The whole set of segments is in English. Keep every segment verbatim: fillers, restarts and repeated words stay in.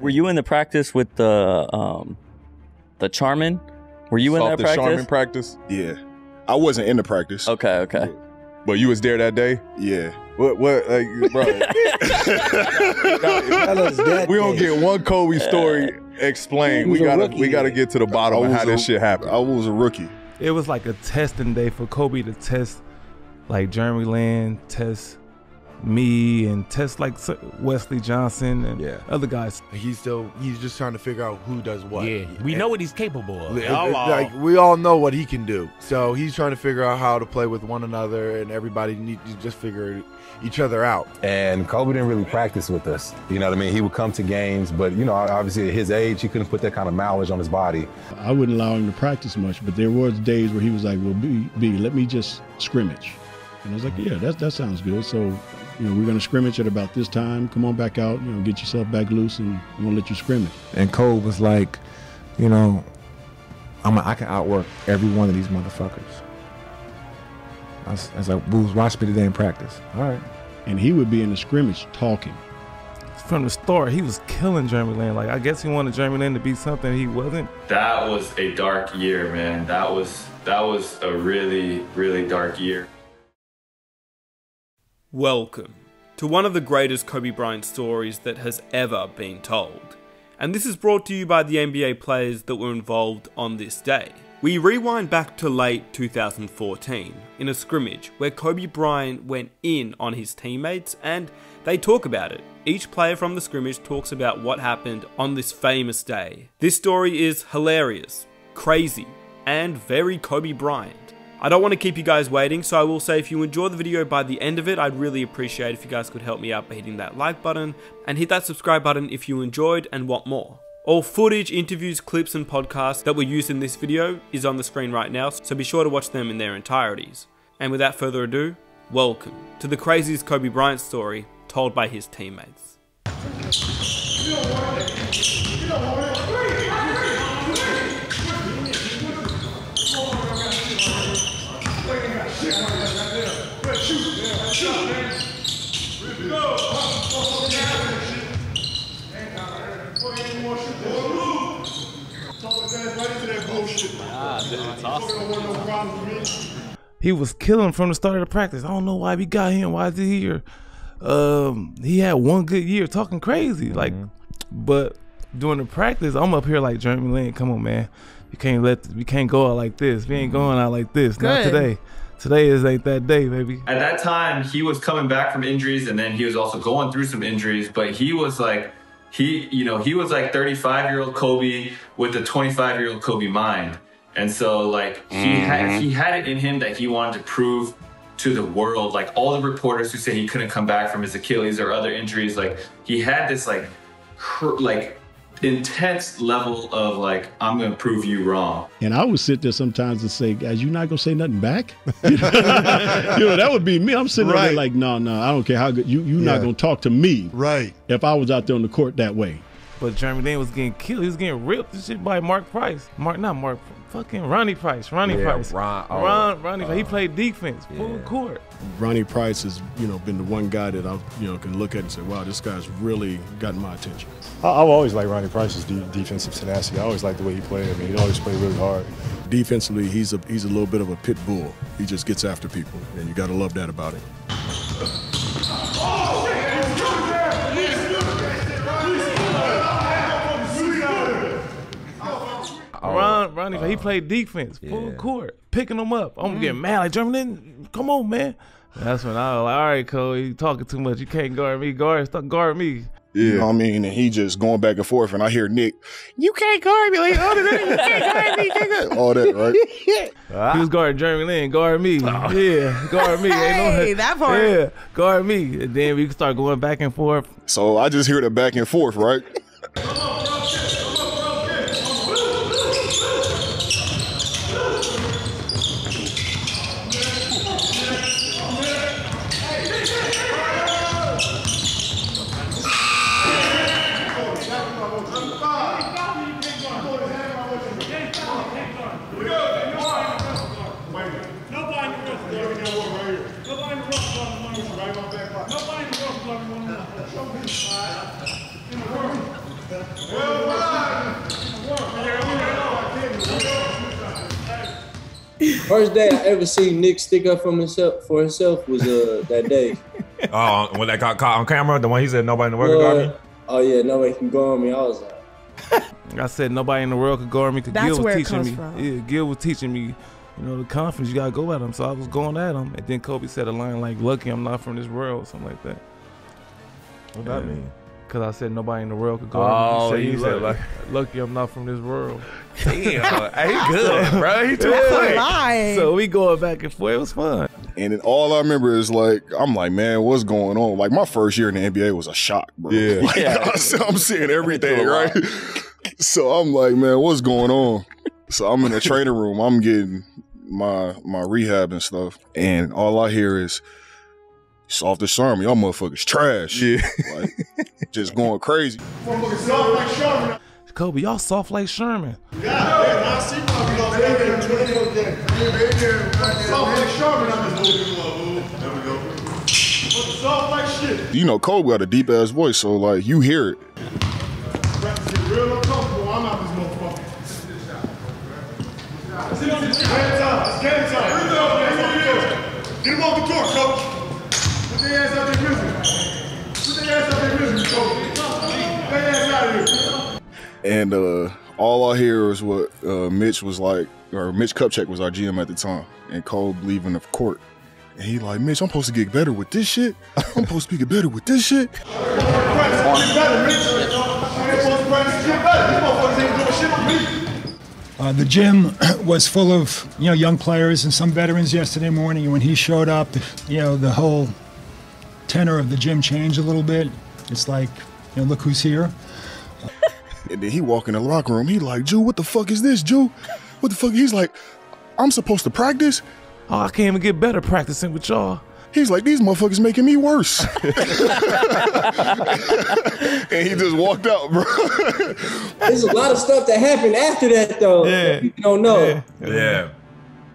Were you in the practice with the um, the Charmin? Were you Soft in that practice? Charmin practice? Yeah, I wasn't in the practice. Okay, okay. But, but you was there that day? Yeah. What? What? Like, bro. We don't get one Kobe story explained. We gotta, rookie, we gotta get to the bottom of how a, this shit happened. I was a rookie. It was like a testing day for Kobe to test, like Jeremy Lin, test me, and test like Wesley Johnson and yeah. other guys. He's still, he's just trying to figure out who does what. Yeah, we and know what he's capable of. It, it, like we all know what he can do. So he's trying to figure out how to play with one another, and everybody need to just figure each other out. And Kobe didn't really practice with us. You know what I mean? He would come to games, but you know, obviously at his age, he couldn't put that kind of mileage on his body. I wouldn't allow him to practice much, but there were days where he was like, "Well, B, B let me just scrimmage." And I was like, yeah, that, that sounds good. So, you know, we're going to scrimmage at about this time. Come on back out, you know, get yourself back loose, and I'm going to let you scrimmage. And Cole was like, you know, I'm a, I can outwork every one of these motherfuckers. I was, I was like, Booze, watch me today in practice. All right. And he would be in the scrimmage talking. From the start, he was killing Jeremy Lin. Like, I guess he wanted Jeremy Lin to be something he wasn't. That was a dark year, man. That was, that was a really, really dark year. Welcome to one of the greatest Kobe Bryant stories that has ever been told, and this is brought to you by the N B A players that were involved on this day. We rewind back to late two thousand fourteen in a scrimmage where Kobe Bryant went in on his teammates and they talk about it. Each player from the scrimmage talks about what happened on this famous day. This story is hilarious, crazy, and very Kobe Bryant. I don't want to keep you guys waiting, so I will say if you enjoy the video by the end of it, I'd really appreciate if you guys could help me out by hitting that like button, and hit that subscribe button if you enjoyed and want more. All footage, interviews, clips, and podcasts that were used in this video is on the screen right now, so be sure to watch them in their entireties. And without further ado, welcome to the craziest Kobe Bryant story told by his teammates. You don't want it. You don't want it. He was killing from the start of the practice. I don't know why we got him. Why is he here? Um, he had one good year, talking crazy. Like, mm-hmm. But during the practice, I'm up here like, Jeremy Lin, come on, man. You can't let, we can't go out like this. We ain't going out like this. Good. Not today. Today is ain't that day, baby. At that time, he was coming back from injuries, and then he was also going through some injuries. But he was like, he, you know, he was like thirty-five-year-old Kobe with a twenty-five-year-old Kobe mind. And so, like, he, mm-hmm. had, he had it in him that he wanted to prove to the world, like, all the reporters who said he couldn't come back from his Achilles or other injuries, like, he had this, like, like intense level of, like, I'm going to prove you wrong. And I would sit there sometimes and say, guys, you're not going to say nothing back? You know, that would be me. I'm sitting right there like, no, no, I don't care how good, you, you're yeah. not going to talk to me right. if I was out there on the court that way. But Jeremy Lin was getting killed. He was getting ripped this shit by Mark Price. Mark, not Mark, fucking Ronnie Price. Ronnie yeah, Price. Ron, oh, Ron, Ronnie. Uh, he played defense, yeah. full court. Ronnie Price has, you know, been the one guy that I, you know, can look at and say, wow, this guy's really gotten my attention. I, I've always liked Ronnie Price's de defensive tenacity. I always liked the way he played. I mean, he always played really hard. Defensively, he's a he's a little bit of a pit bull. He just gets after people, and you got to love that about him. Oh! Ron, Ronnie, uh, he played defense, full yeah. court, picking them up. I'm mm. getting mad, like, Jeremy Lin, come on, man. That's when I was like, all right, Cole, you talking too much. You can't guard me. Guard, stop guard me. Yeah, you know what I mean, and he just going back and forth, and I hear Nick, you can't guard me. Like, oh, you can't guard me. Can't guard. All that, right? uh, he was guarding Jeremy Lin, guard me. Oh. Yeah, guard me. Hey, ain't no, that part. Yeah, guard me. And then we could start going back and forth. So I just hear the back and forth, right? First day I ever seen Nick stick up from himself for himself was uh that day. Oh, uh, when that got caught on camera, the one he said nobody in the world could guard me. Oh yeah, nobody can guard me. I was like, I said nobody in the world could guard me because Gil was teaching me. From. Yeah, Gil was teaching me. You know, the confidence you gotta go at him. So I was going at him, and then Kobe said a line like, "Lucky I'm not from this world," something like that. What that yeah. mean? Cause I said nobody in the world could go. Oh, you said like, lucky I'm not from this world. Damn, ain't good, bro. He too quick. So we going back and forth. It was fun. And then all I remember is like, I'm like, man, what's going on? Like my first year in the N B A was a shock, bro. Yeah, like, yeah. I, I'm seeing everything, right? So I'm like, man, what's going on? So I'm in the training room. I'm getting my my rehab and stuff, and all I hear is. Soft as Charmin, y'all motherfuckers trash. Yeah. Like, just going crazy. Kobe, y'all soft like Charmin. You know, Kobe got a deep ass voice, so like you hear it. Get him off the court, Coach. And uh, all I hear is what uh, Mitch was like, or Mitch Kupchak was our G M at the time, and Kobe leaving the court. And he like, Mitch, I'm supposed to get better with this shit. I'm supposed to get better with this shit. Uh, the gym was full of, you know, young players and some veterans yesterday morning. And when he showed up, you know, the whole tenor of the gym changed a little bit. It's like, you know, look who's here. And then he walk in the locker room. He like, Jew, what the fuck is this, Jew? What the fuck? He's like, I'm supposed to practice? Oh, I can't even get better practicing with y'all. He's like, these motherfuckers making me worse. And he just walked out, bro. There's a lot of stuff that happened after that, though. Yeah. You don't know. Yeah. yeah.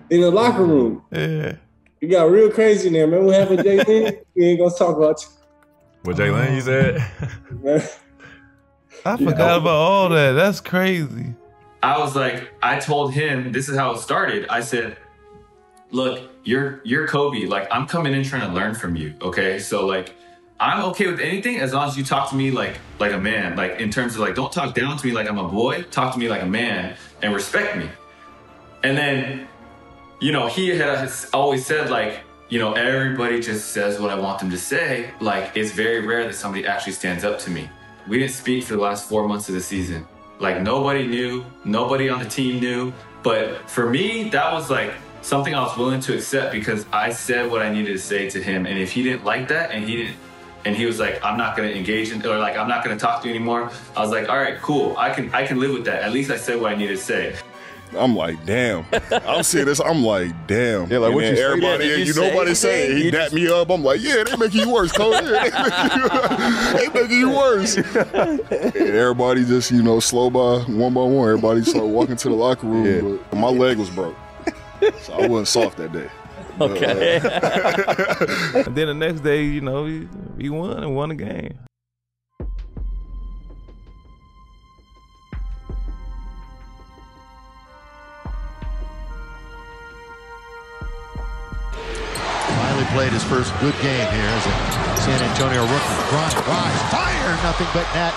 In the locker room. Yeah. You got real crazy in there. Remember what happened with Jay Lin? We ain't going to talk about you. What Jay Lin, you said? I forgot yeah. about all that. That's crazy. I was like, I told him, this is how it started. I said, look, you're you're Kobe. Like, I'm coming in trying to learn from you, okay? So, like, I'm okay with anything as long as you talk to me like like a man. Like, in terms of, like, don't talk down to me like I'm a boy. Talk to me like a man and respect me. And then, you know, he has always said, like, you know, everybody just says what I want them to say. Like, it's very rare that somebody actually stands up to me. We didn't speak for the last four months of the season. Like nobody knew, nobody on the team knew. But for me, that was like something I was willing to accept because I said what I needed to say to him. And if he didn't like that and he didn't, and he was like, I'm not gonna engage in, or like, I'm not gonna talk to you anymore. I was like, all right, cool. I can, I can live with that. At least I said what I needed to say. I'm like, damn. I'm seeing this. I'm like, damn. Yeah, like and what you everybody, yeah, you, you say, nobody say. He dapped me up. I'm like, yeah, they making you worse, Coach. Yeah, they, they making you worse. And everybody just, you know, slow by one by one. Everybody started walking to the locker room. Yeah. But my leg was broke, so I wasn't soft that day. Okay. But, uh, and then the next day, you know, we, we won and won the game. Played his first good game here as a San Antonio rookie. Ronnie Price, fire, nothing but net.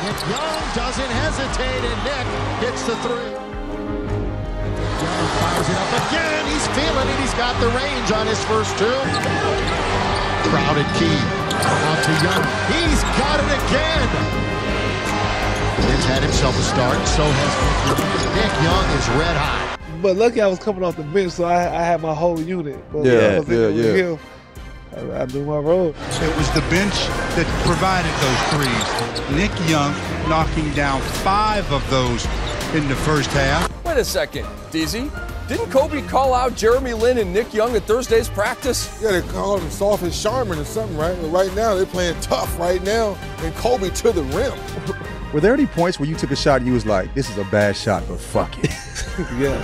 Nick Young doesn't hesitate, and Nick hits the three. Young fires it up again. He's feeling it. He's got the range on his first two. Crowded key. Out to Young. He's got it again. He's had himself a start, so has Nick Young is red hot. But lucky I was coming off the bench, so I, I had my whole unit. But yeah, yeah, yeah. Him, I, I knew my role. It was the bench that provided those threes. Nick Young knocking down five of those in the first half. Wait a second, D Z. Didn't Kobe call out Jeremy Lin and Nick Young at Thursday's practice? Yeah, they called him soft and Charmin or something, right? But right now, they're playing tough right now, and Kobe to the rim. Were there any points where you took a shot and you was like, this is a bad shot, but fuck it? Yeah.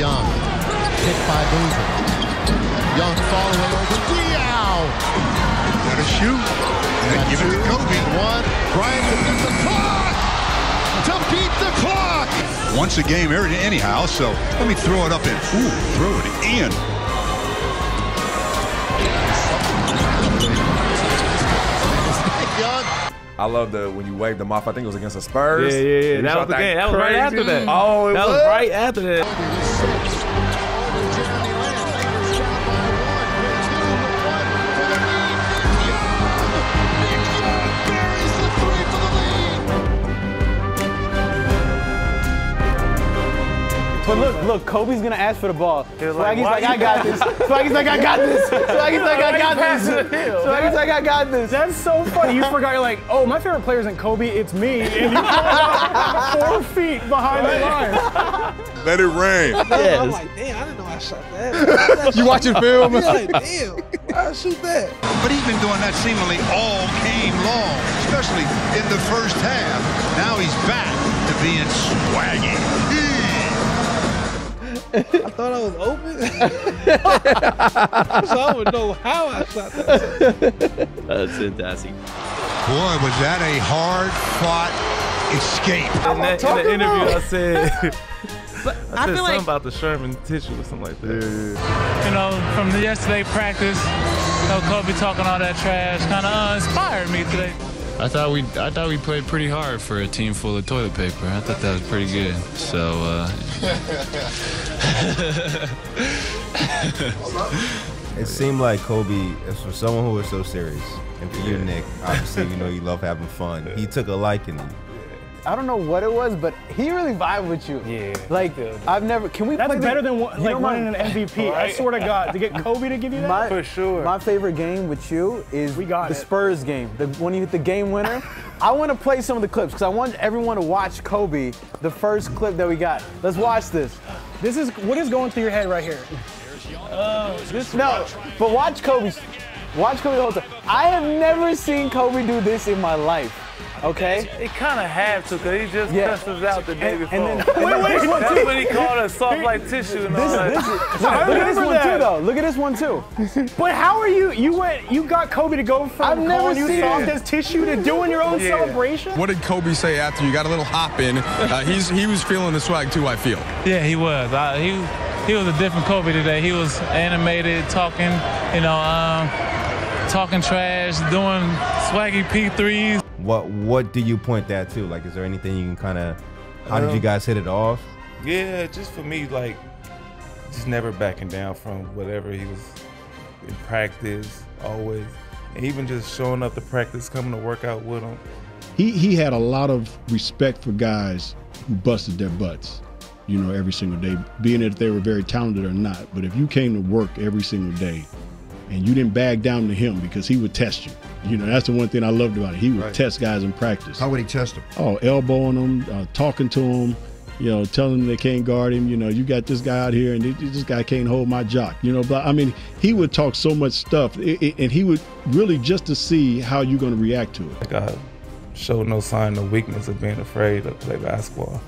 Young. Picked by Boozer. Young following over. Wow! Gotta shoot. And give it to Kobe. One. Bryant will get the clock! To beat the clock! Once a game, anyhow, so let me throw it up in. Ooh, throw it in. I love the when you waved them off. I think it was against the Spurs. Yeah, yeah, yeah. That was the game. That was right after that. Oh, it was? That was right after that. But look, look, Kobe's gonna ask for the ball. Swaggy's like, like, I got this. Swaggy's like, I got this. Swaggy's like, I got this. Swaggy's like, I got this. That's so funny. You forgot, you're like, oh, my favorite player's in Kobe, it's me. And you fall four feet behind the line. Let it rain. Yes. I'm like, damn, I didn't know I shot that. You watching film? Yeah, damn. I'll shoot that. But he's been doing that seemingly all game long, especially in the first half. Now he's back to being swaggy. I thought I was open. So I would know how I shot that. That's fantastic. Boy, was that a hard-fought escape. In, that, in the interview, about? I said, but I, I said feel something like about the Charmin tissue or something like that. You know, from the yesterday practice, you know, Kobe talking all that trash kind of uh, inspired me today. I thought we I thought we played pretty hard for a team full of toilet paper. I thought that was pretty good. So uh it seemed like Kobe, as for someone who was so serious, and for you, yeah. Nick, obviously you know you love having fun. He took a liking to you. I don't know what it was, but he really vibed with you. Yeah. Like, I've never, can we That's play better the, than one, like winning an M V P. Right? I swear to God, to get Kobe to give you that? My, For sure. My favorite game with you is we got the it. Spurs game. The, when you hit the game winner, I want to play some of the clips because I want everyone to watch Kobe, the first clip that we got. Let's watch this. This is, what is going through your head right here? Uh, this no, but watch Kobe. Watch Kobe the whole time. I have never seen Kobe do this in my life. Okay. It kind of had to, because he just cussed yeah. us out the day before. And then, wait, wait, wait, that's when he called us soft like tissue and all this, that. This is, no, look at this one that. too, though. Look at this one too. But how are you? You went. You got Kobe to go from I've never you seen soft it. as tissue to doing your own yeah. celebration. What did Kobe say after you got a little hop in? Uh, he's he was feeling the swag too. I feel. Yeah, he was. I, he he was a different Kobe today. He was animated, talking, you know, um, talking trash, doing swaggy P threes. What what do you point that to? Like, is there anything you can kind of? How um, did you guys hit it off? Yeah, just for me, like, just never backing down from whatever he was in practice, always, and even just showing up to practice, coming to work out with him. He he had a lot of respect for guys who busted their butts, you know, every single day, being that they were very talented or not. But if you came to work every single day, and you didn't bag down to him because he would test you. You know, that's the one thing I loved about it. He would right. test guys in practice. How would he test them? Oh, elbowing them, uh, talking to them, you know, telling them they can't guard him. You know, you got this guy out here and this guy can't hold my jock. You know, but I mean, he would talk so much stuff it, it, and he would really just to see how you're going to react to it. I showed no sign of weakness of being afraid to play basketball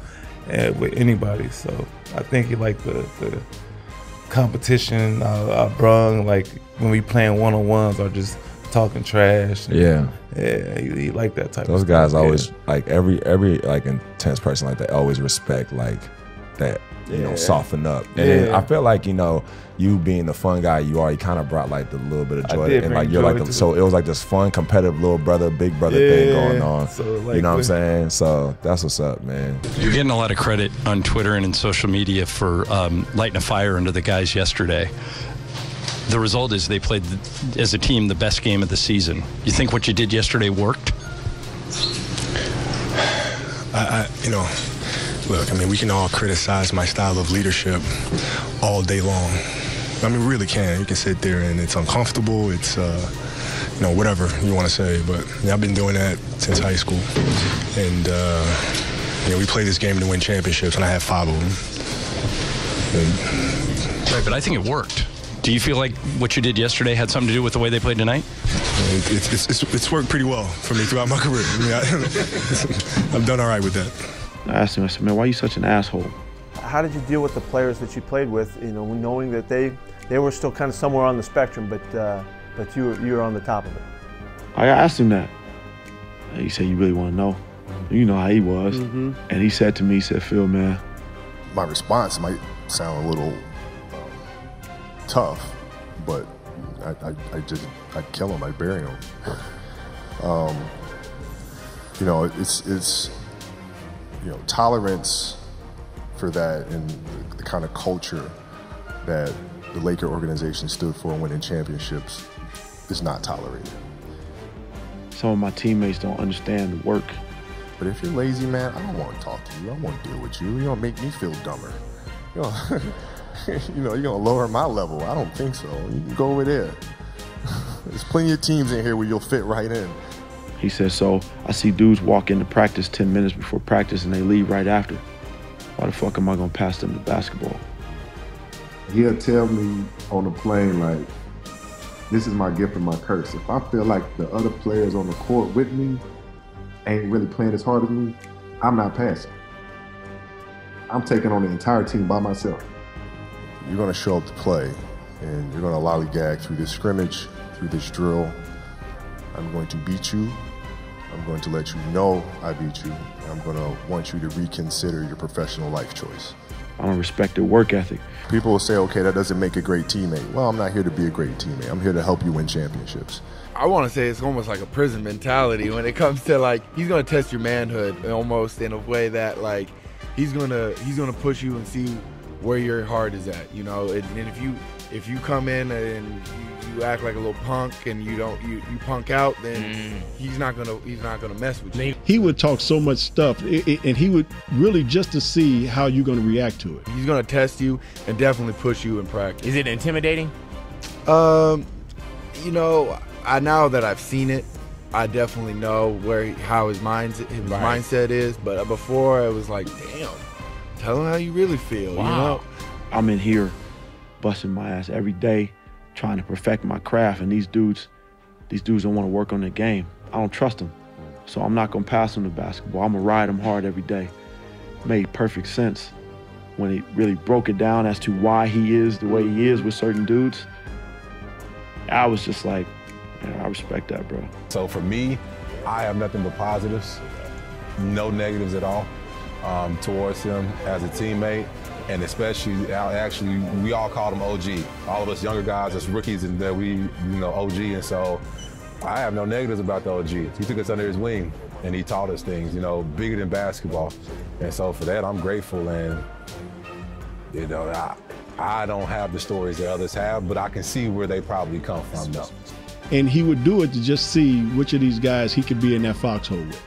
and with anybody. So I think he liked the, the competition I, I brung, like when we playing one-on-ones or just talking trash. And, yeah, yeah, he, he liked that type. Those of Those guys stuff. always yeah. like every every like intense person like that. Always respect like that. You yeah. know, soften up. And yeah. I feel like you know, you being the fun guy, you already kind of brought like the little bit of joy, and like you're like the, so it was like this fun, competitive little brother, big brother yeah. thing going on. So, like, you know what I'm saying? So that's what's up, man. You're getting a lot of credit on Twitter and in social media for um, lighting a fire under the guys yesterday. The result is they played, as a team, the best game of the season. You think what you did yesterday worked? I, I, you know, look, I mean, we can all criticize my style of leadership all day long. I mean, we really can. You can sit there and it's uncomfortable. It's, uh, you know, whatever you want to say. But yeah, I've been doing that since high school. And, uh, you know, we play this game to win championships, and I have five of them. And, right, but I think it worked. Do you feel like what you did yesterday had something to do with the way they played tonight? It's, it's, it's, it's worked pretty well for me throughout my career. I mean, I, I've done all right with that. I asked him, I said, man, why are you such an asshole? how did you deal with the players that you played with, you know, knowing that they, they were still kind of somewhere on the spectrum, but, uh, but you, were, you were on the top of it? I asked him that. He said, you really want to know? You know how he was. Mm-hmm. And he said to me, he said, Phil, man. My response might sound a little um, tough, but I, I, I just, I kill him, I bury him. um, you know, it's, it's, you know, tolerance for that and the, the kind of culture that the Laker organization stood for in winning championships is not tolerated. Some of my teammates don't understand the work. But if you're lazy, man, I don't want to talk to you. I don't want to deal with you. You're going to make me feel dumber. You know, you know, you're going to lower my level. I don't think so. You can go over there. There's plenty of teams in here where you'll fit right in. He said, so I see dudes walk into practice ten minutes before practice and they leave right after. Why the fuck am I going to pass them the basketball? He'll tell me on the plane, like, this is my gift and my curse. If I feel like the other players on the court with me ain't really playing as hard as me, I'm not passing. I'm taking on the entire team by myself. You're going to show up to play, and you're going to lollygag through this scrimmage, through this drill. I'm going to beat you. I'm going to let you know I beat you. I'm going to want you to reconsider your professional life choice. I don't respect their work ethic. People will say, okay, that doesn't make a great teammate. Well, I'm not here to be a great teammate. I'm here to help you win championships. I want to say it's almost like a prison mentality when it comes to, like, he's going to test your manhood almost in a way that, like, he's going to he's going to push you and see where your heart is at, you know? And, and if you if you come in and you, you act like a little punk and you don't you, you punk out, then he's not going to he's not going to mess with you. He would talk so much stuff, it, it, and he would really just to see how you're going to react to it. He's going to test you and definitely push you in practice. Is it intimidating? Um, you know, I now that I've seen it, I definitely know where he, how his mind his right. mindset is, but before it was like, damn, tell him how you really feel, wow. You know? I'm in here busting my ass every day trying to perfect my craft, and these dudes, these dudes don't want to work on their game. I don't trust them, so I'm not going to pass them the basketball. I'm going to ride them hard every day. Made perfect sense when he really broke it down as to why he is the way he is with certain dudes. I was just like, I respect that, bro. So for me, I have nothing but positives, no negatives at all um, towards him as a teammate, and especially, actually, we all called him O G. All of us younger guys, as rookies, and that we, you know, O G, and so I have no negatives about the O G. He took us under his wing, and he taught us things, you know, bigger than basketball, and so for that, I'm grateful, and you know, I, I don't have the stories that others have, but I can see where they probably come from, though. And he would do it to just see which of these guys he could be in that foxhole with.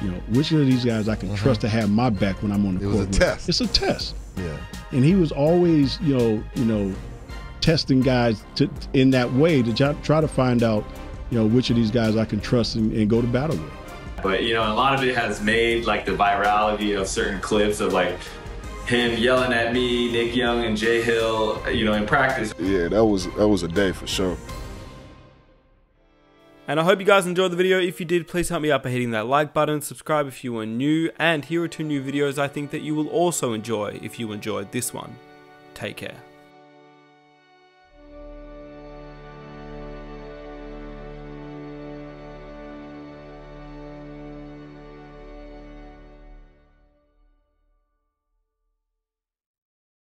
You know, which of these guys I can uh-huh. trust to have my back when I'm on the court. It was a test. It's a test. Yeah. And he was always, you know, you know, testing guys to, in that way to try to find out, you know, which of these guys I can trust and, and go to battle with. But, you know, a lot of it has made, like, the virality of certain clips of, like, him yelling at me, Nick Young and Jay Hill, you know, in practice. Yeah, that was, that was a day for sure. And I hope you guys enjoyed the video. If you did, please help me out by hitting that like button, subscribe if you are new, and here are two new videos I think that you will also enjoy if you enjoyed this one. Take care.